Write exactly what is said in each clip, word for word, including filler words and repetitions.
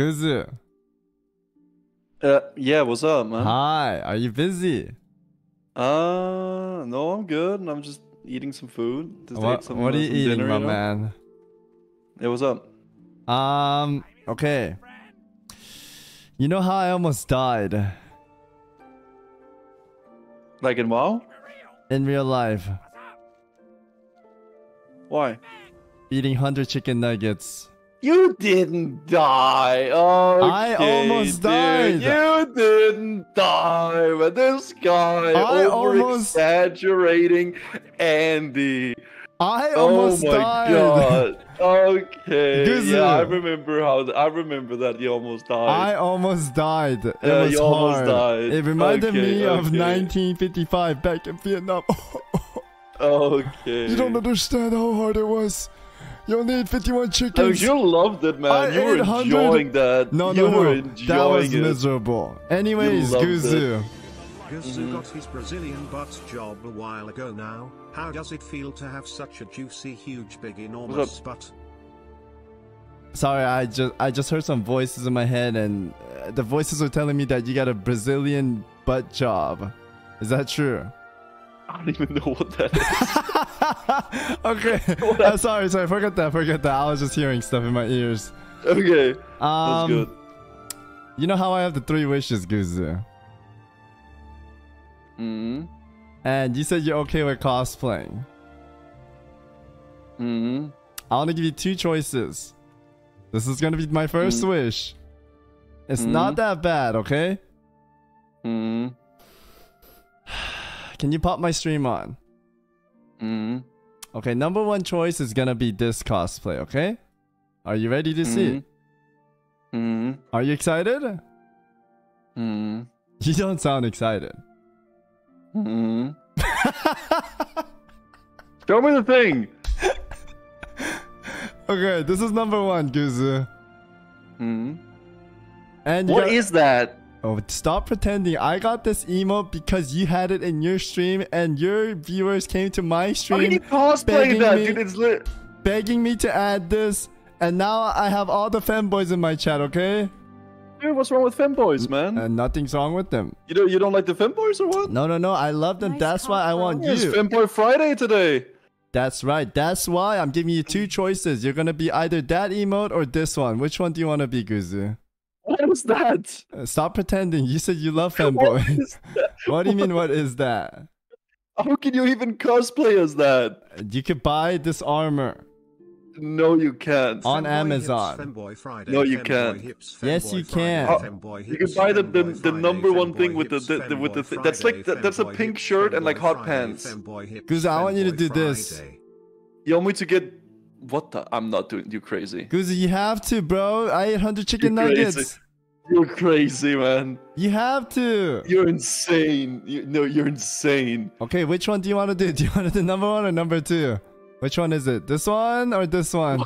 Guzu. Uh, yeah, what's up, man? Hi, are you busy? Uh, no, I'm good. I'm just eating some food. Just what, some, what are you some eating, dinner, my you know? man? Yeah, what's up? Um, okay. You know how I almost died? Like in WoW? In real life. Why? Eating one hundred chicken nuggets. You didn't die. Oh, okay, I almost dude. died. You didn't die, but this guy I over-exaggerating almost... Andy. I almost oh my died. God. Okay. Guzu. Yeah, I remember how. I remember that you almost died. I almost died. It yeah, was you hard. almost died. It reminded okay, me okay. of nineteen fifty-five back in Vietnam. Okay. You don't understand how hard it was. You'll need fifty-one chickens. Oh, you loved it, man. I you were one hundred enjoying that. No, no, you no. Were enjoying that was it. miserable. Anyways, Guzu. Guzu got his Brazilian butt job a while ago now. How does it feel to have such a juicy, huge, big, enormous butt? Sorry, I just I just heard some voices in my head, and uh, the voices were telling me that you got a Brazilian butt job. Is that true? I don't even know what that is. Okay. What uh, sorry, sorry. Forget that. Forget that. I was just hearing stuff in my ears. Okay. Um, That's good. You know how I have the three wishes, Guzu? Mm-hmm. And you said you're okay with cosplaying. Mm-hmm. I want to give you two choices. This is going to be my first mm-hmm. wish. It's mm-hmm. not that bad, okay? Mm-hmm. Can you pop my stream on? Mm. Okay, number one choice is gonna be this cosplay, okay? Are you ready to mm. see? Mm. Are you excited? Mm. You don't sound excited. Mm. Show me the thing! Okay, this is number one, Guzu. Mm. And what is that? Oh, stop pretending. I got this emote because you had it in your stream and your viewers came to my stream. How can you cosplay that, dude? It's lit. Begging me to add this, and now I have all the femboys in my chat, okay? Dude, what's wrong with femboys, man? And nothing's wrong with them. You don't, you don't like the femboys or what? No, no, no. I love them. Nice That's cosplay. why I want you. It's Femboy Friday today. That's right. That's why I'm giving you two choices. You're going to be either that emote or this one. Which one do you want to be, Guzu? What was that? Stop pretending. You said you love femboys. What, what do you mean, what is that? How can you even cosplay as that? You could buy this armor. No, you can't. On femboy Amazon. Hips, femboy Friday, no, you can't. Hips, yes, you can. Friday, femboy hips, you can buy the, the, the number one thing with the, the, the with the thing. That's like, that's a pink shirt and like hot pants. Guzu, I want you to do this. You want me to get... What the? I'm not doing. You crazy. Guzu, you have to, bro. I ate one hundred chicken You're nuggets. Crazy. You're crazy, man. You have to. You're insane. You, no, you're insane. Okay, which one do you want to do? Do you want to do number one or number two? Which one is it? This one or this one?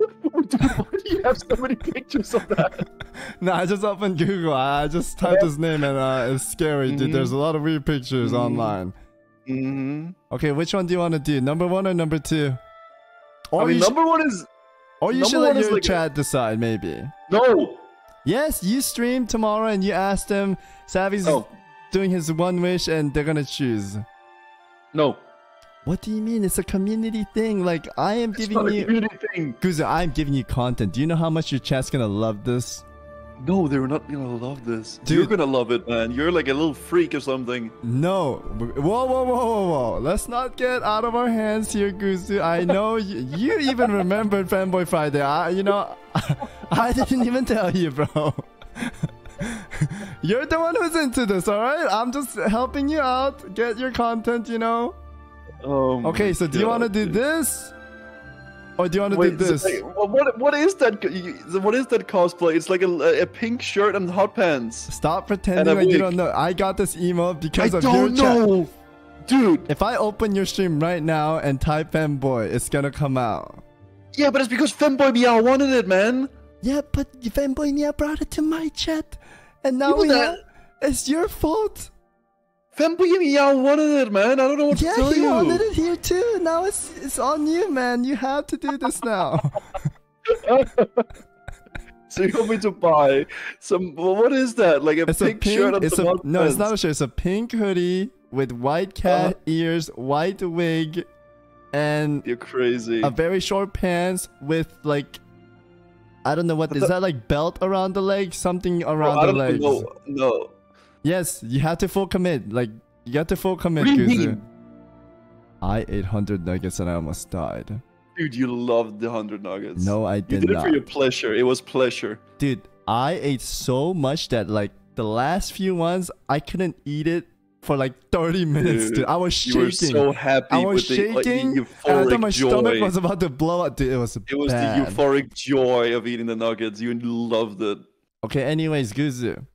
Dude, why do you have so many pictures of that? No, I just opened Google. I just typed yeah. his name and uh, it's scary, mm-hmm. dude. There's a lot of weird pictures mm-hmm. online. Mm-hmm. Okay, which one do you want to do? Number one or number two? Or I mean, number one is... Or you should let your like chat a... decide, maybe. No! Yes, you stream tomorrow and you ask them. Savvy's oh. doing his one wish and they're gonna choose. No. What do you mean? It's a community thing. Like, I am it's giving not a you... community thing. Guzu, I'm giving you content. Do you know how much your chat's gonna love this? No, they're not gonna love this. Dude. You're gonna love it, man. You're like a little freak or something. No. Whoa, whoa, whoa, whoa, whoa. Let's not get out of our hands here, Guzu. I know you, you even remembered Fanboy Friday. I, you know, I, I didn't even tell you, bro. You're the one who's into this, alright? I'm just helping you out. Get your content, you know? Oh okay, so God. do you want to do this? Or do you want to Wait, do this? So, what, what is that? What is that cosplay? It's like a, a pink shirt and hot pants. Stop pretending like you don't know. I got this emote because I of your chat. I don't know. Dude. If I open your stream right now and type femboy, it's going to come out. Yeah, but it's because Femboy Meow wanted it, man. Yeah, but Femboy Meow brought it to my chat. And now we have, it's your fault. Femboy Meow wanted it, man. I don't know what yeah, to tell you. Yeah, he wanted it here too. Now it's it's on you, man. You have to do this now. So you want me to buy some? What is that? Like a it's pink, a pink shirt? It's a, no, pants. It's not a shirt. It's a pink hoodie with white cat uh, ears, white wig, and you're crazy. A very short pants with like. I don't know what is that like belt around the leg, something around Bro, I don't the legs. Know. No. Yes, you have to full commit. Like you have to full commit, Guzu. I ate one hundred nuggets and I almost died. Dude, you loved the one hundred nuggets. No, I did not. You did it not. For your pleasure. It was pleasure. Dude, I ate so much that like the last few ones, I couldn't eat it for like thirty minutes, dude. dude. I was shaking. You were so happy. I was with shaking. The, like, the and I thought my joy. stomach was about to blow up. Dude, it was It was bad. The euphoric joy of eating the nuggets. You loved it. Okay, anyways, Guzu.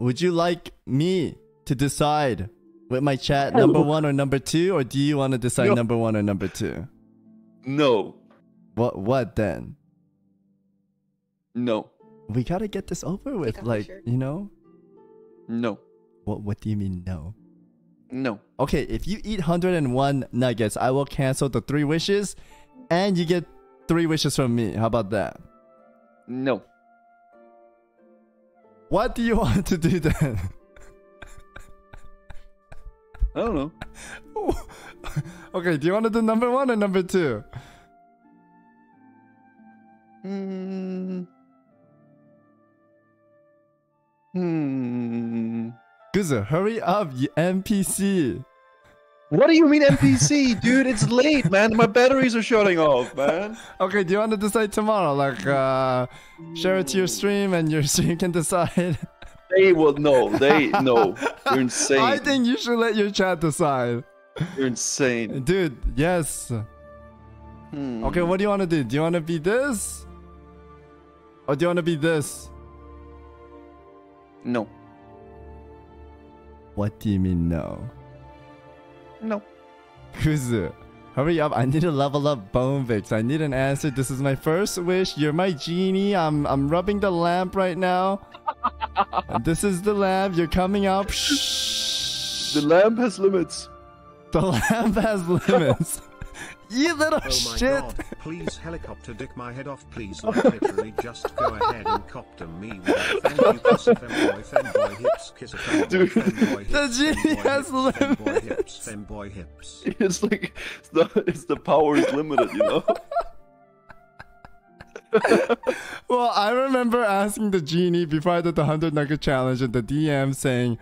Would you like me to decide with my chat number one or number two? Or do you want to decide no. number one or number two? No. What What then? No. We got to get this over with. Like, you know? No. What, what do you mean no? No. Okay, if you eat one hundred and one nuggets, I will cancel the three wishes. And you get three wishes from me. How about that? No. What do you want to do then? I don't know. Okay, do you want to do number one or number two? Hmm. Hmm. Guzu, hurry up, you N P C. What do you mean N P C, dude? It's late, man. My batteries are shutting off, man. Okay, do you want to decide tomorrow? Like, uh, share it to your stream and your stream can decide. They will know. They know. You're insane. I think you should let your chat decide. You're insane. Dude, yes. Hmm. Okay, what do you want to do? Do you want to be this? Or do you want to be this? No. What do you mean no? No. Guzu, hurry up. I need to level up Bonevix. I need an answer. This is my first wish. You're my genie. I'm I'm rubbing the lamp right now. This is the lamp. You're coming up. The lamp has limits. The lamp has limits. You little oh my shit. God. Please helicopter dick my head off, please. Like, literally just go ahead and copter me with it. Dude, the genie has limits. Femboy hips. It's like it's the, it's the power is limited, you know. Well, I remember asking the genie before I did the one hundred nugget challenge and the D M saying,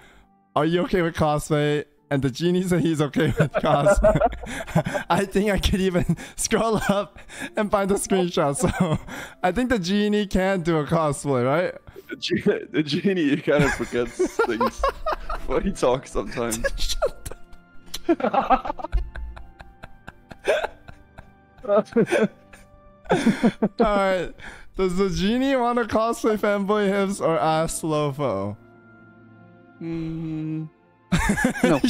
"Are you okay with cosplay?" And the genie said he's okay with cosplay. I think I could even scroll up and find the screenshot. So I think the genie can do a cosplay, right? The, ge the genie kind of forgets things when he talks sometimes. Shut up. Alright. Does the genie want to cosplay Fanboy Hips or Astolfo? Hmm. No.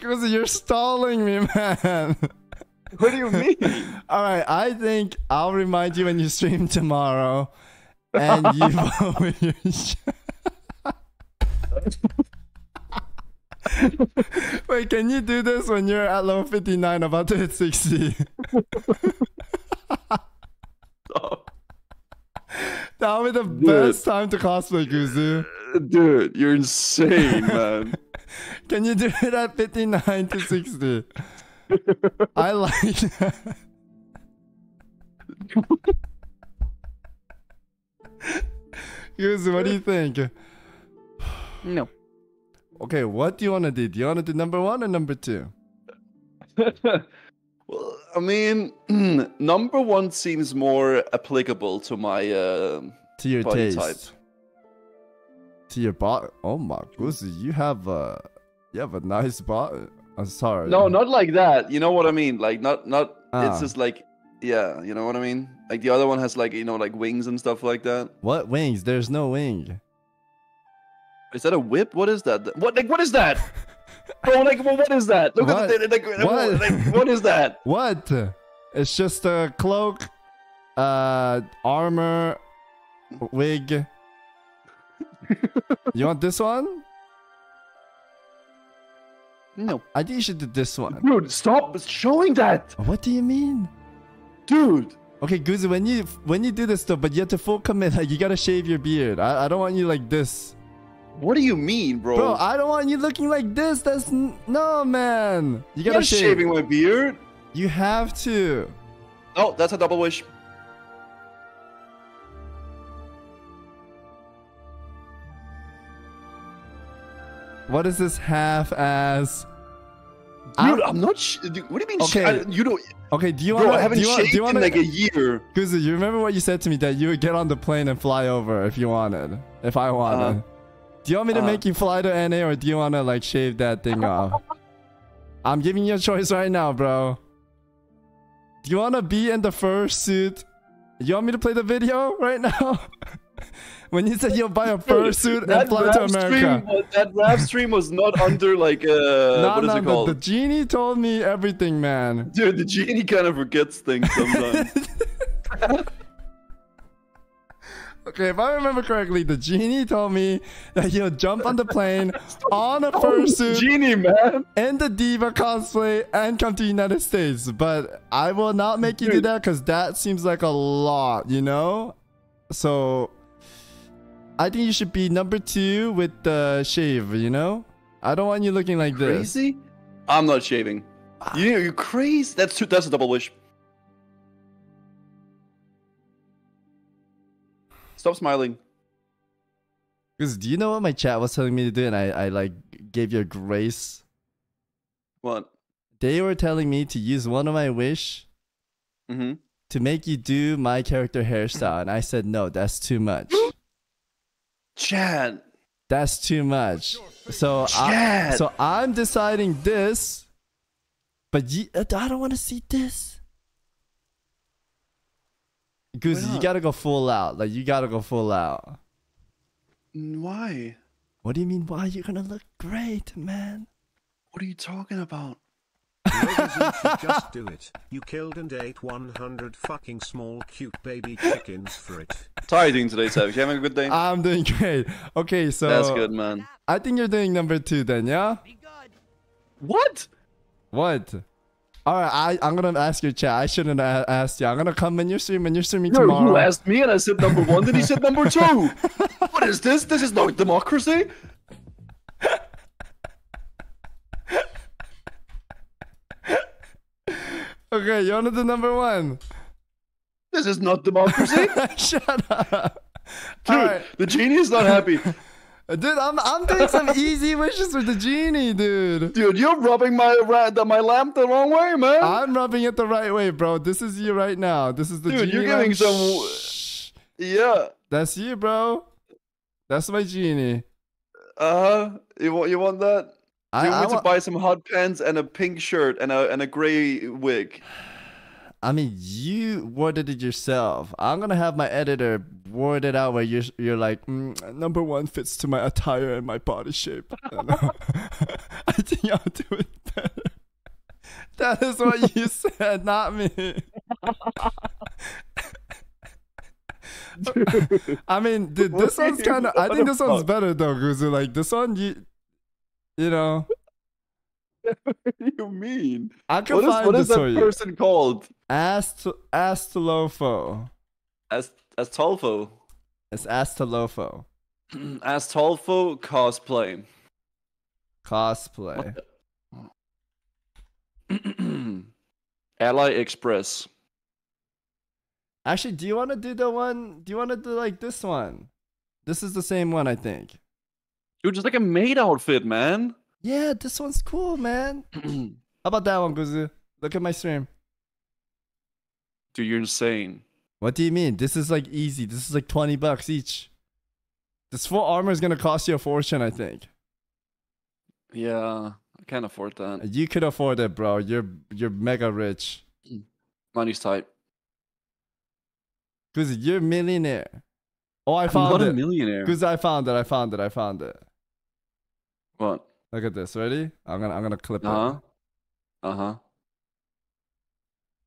Guzu, you're stalling me, man. What do you mean? Alright, I think I'll remind you when you stream tomorrow. And you vote with your Wait, can you do this when you're at level fifty-nine, about to hit sixty? Stop. That would be the dude. Best time to cosplay, Guzu. Dude, you're insane, man. Can you do it at fifty-nine to sixty? I like that. Guzu, what do you think? No. Okay, what do you want to do? Do you want to do number one or number two? Well, I mean, number one seems more applicable to my uh, to your body taste. Type. To your body? Oh my Guzu, you have a you have a nice body. I'm sorry. No, not like that. You know what I mean? Like not not. Ah. It's just like yeah. You know what I mean? Like the other one has like you know like wings and stuff like that. What wings? There's no wing. Is that a whip? What is that? What like what is that? Bro, like, well, what is that? Look what? At the, like, what? Like, what is that? What? It's just a cloak, uh, armor, wig. You want this one? No. I think you should do this one. Dude, stop showing that! What do you mean? Dude. Okay, Guzu, when you when you do this stuff, but you have to full commit. Like, you gotta shave your beard. I, I don't want you like this. What do you mean, bro? Bro, I don't want you looking like this. That's n no, man. You gotta You're shave. Shaving my beard. You have to. Oh, that's a double wish. What is this half-ass? Dude, I'm not. Sh dude, what do you mean? Okay. I, you don't. Okay. Do you want? I haven't do you wanna, shaved do you wanna, in like a year. Guzu, you remember what you said to me that you would get on the plane and fly over if you wanted, if I wanted. Uh, do you want me to uh, make you fly to N A or do you want to like shave that thing off? I'm giving you a choice right now, bro. Do you want to be in the fursuit? You want me to play the video right now? When you said you'll buy a fursuit and fly to America. Stream, that rap stream was not under like uh no, what is no, it called? The, the genie told me everything, man. Dude, the genie kind of forgets things sometimes. Okay, if I remember correctly, the genie told me that you'll jump on the plane on a fursuit, genie man, and the D.Va cosplay and come to the United States. But I will not make you Dude. do that because that seems like a lot, you know? So I think you should be number two with the shave, you know? I don't want you looking like crazy? this. Crazy? I'm not shaving. You, you're crazy? That's, too, that's a double wish. Stop smiling. Because do you know what my chat was telling me to do and I, I like gave you a grace? What? They were telling me to use one of my wish mm-hmm. to make you do my character hairstyle. And I said, no, that's too much. Chad, that's too much. So, I, so I'm deciding this, but you, I don't want to see this. Guzu, you gotta go full out. Like you gotta go full out. Why? What do you mean? Why? You're gonna look great, man. What are you talking about? Just do it. You killed and ate one hundred fucking small cute baby chickens for it. How are you doing today, Savix? You having a good day? I'm doing great. Okay, so that's good, man. I think you're doing number two then, yeah? What? What? Alright, I I'm gonna ask your chat. I shouldn't have asked you. I'm gonna come in your stream and you're streaming no, tomorrow. You asked me and I said number one, then he said number two. What is this? This is not democracy. Okay, you're on to the number one. This is not democracy. Shut up. Dude, right. The genie is not happy. Dude, I'm, I'm doing some easy wishes with the genie, dude. Dude, you're rubbing my my lamp the wrong way, man. I'm rubbing it the right way, bro. This is you right now. This is the dude, genie. Dude, you're giving lamp. some... Yeah. That's you, bro. That's my genie. Uh-huh. You want, you want that? I, you want me to buy some hot pants and a pink shirt and a and a gray wig. I mean, you worded it yourself. I'm gonna have my editor word it out where you're you're like mm, number one fits to my attire and my body shape. I, don't know. I think I'll do it better. That is what you said, not me. I mean, dude, this one's kind of. I think this one's better though, Guzu. Like this one, you. You know, what do you mean? I can what is, find what is that for you. person called? Ast Astolfo. As Astolfo. It's Astolfo. Astolfo cosplay. Cosplay. AliExpress. Actually, do you want to do the one? Do you want to do like this one? This is the same one, I think. Dude, just like a maid outfit, man. Yeah, this one's cool, man. How about that one, Guzu? Look at my stream. Dude, you're insane. What do you mean? This is like easy. This is like twenty bucks each. This full armor is going to cost you a fortune, I think. Yeah, I can't afford that. You could afford it, bro. You're, you're mega rich. Money's tight. Guzu, you're a millionaire. Oh, I found I'm not it. a millionaire. Guzu, I found it. I found it. I found it. What? Look at this. Ready? I'm gonna I'm gonna clip uh-huh. it. Uh huh.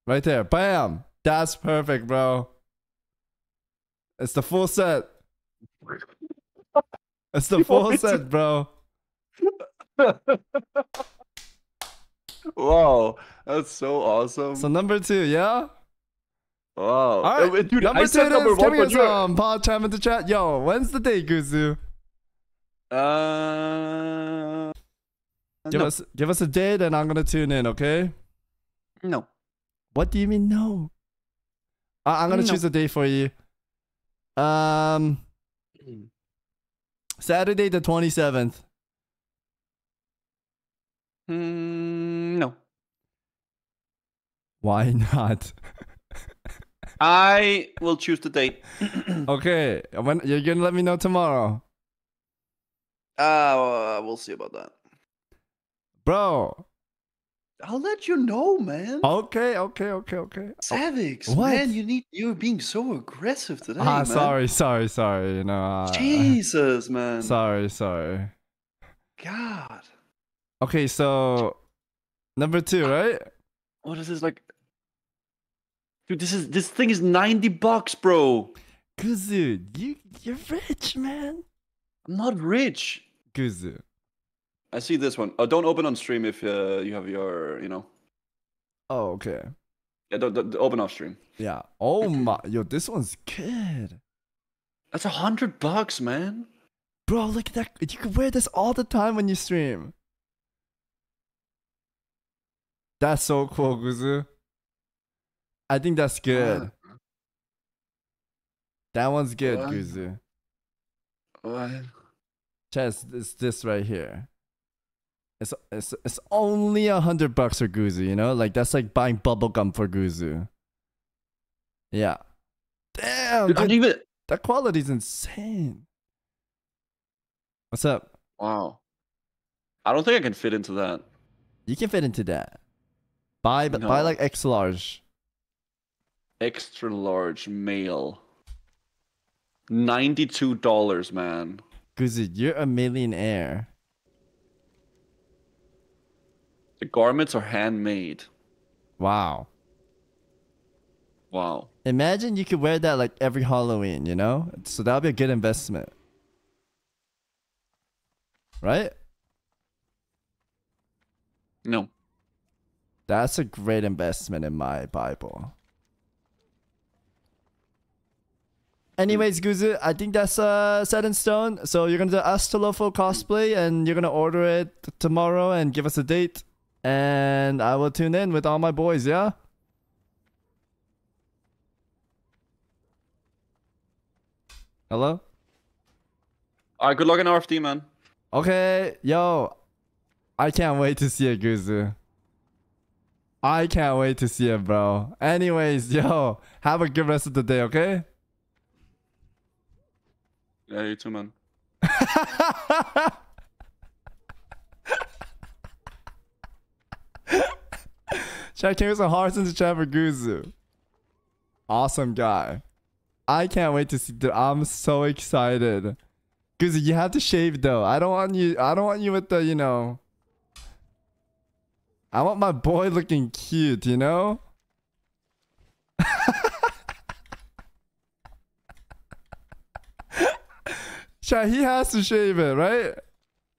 Right there. Bam. That's perfect, bro. It's the full set. It's the full set, to... bro. Wow, that's so awesome. So number two, yeah. Wow. All right. Dude, number I said number one for sure. Um, Pod time in the chat. Yo, when's the day, Guzu? Uh, give no. us give us a date and I'm gonna tune in, okay? No. What do you mean no? I I'm gonna no. choose a day for you. Um Saturday the twenty-seventh. Mm, no. Why not? I will choose the date. Okay. When you're gonna let me know tomorrow. Uh, we'll see about that. Bro. I'll let you know, man. Okay, okay, okay, okay. Savix, what? man, you need you're being so aggressive today. Ah, man. sorry, sorry, sorry. You know. Uh, Jesus, man. Sorry, sorry. God. Okay, so number two, right? What is this like? Dude, this is this thing is ninety bucks, bro. Guzu, you you're rich, man. I'm not rich. Guzu. I see this one. Oh, don't open on stream if uh, you have your, you know. Oh, okay. Yeah, don't, don't open off stream. Yeah. Oh my, yo, this one's good. That's a hundred bucks, man. Bro, look at that. You can wear this all the time when you stream. That's so cool, Guzu. I think that's good. Uh, that one's good, what? Guzu. What? Chess, it's this right here. It's it's it's only a hundred bucks for Guzu, you know, like that's like buying bubblegum for Guzu. Yeah, damn, dude, that, even... that quality is insane. What's up? Wow, I don't think I can fit into that. You can fit into that. Buy but no. buy like extra large. Extra large male. Ninety-two dollars, man. Guzu, you're a millionaire. The garments are handmade. Wow. Wow. Imagine you could wear that like every Halloween, you know? So that would be a good investment. Right? No. That's a great investment in my Bible. Anyways, Guzu, I think that's uh, set in stone. So you're going to do Astolfo cosplay and you're going to order it tomorrow and give us a date. And I will tune in with all my boys, yeah? Hello? Alright, good luck in R F D, man. Okay, yo. I can't wait to see it, Guzu. I can't wait to see it, bro. Anyways, yo. Have a good rest of the day, okay? Yeah, you too, man. Chat, can we get some hearts in the chat for Guzu? Awesome guy. I can't wait to see. Dude, I'm so excited. Guzu, you have to shave though. I don't want you. I don't want you with the, you know. I want my boy looking cute, you know. Chat, he has to shave it, right?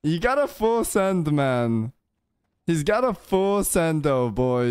You got a full send, man. He's got a full sendo, boy.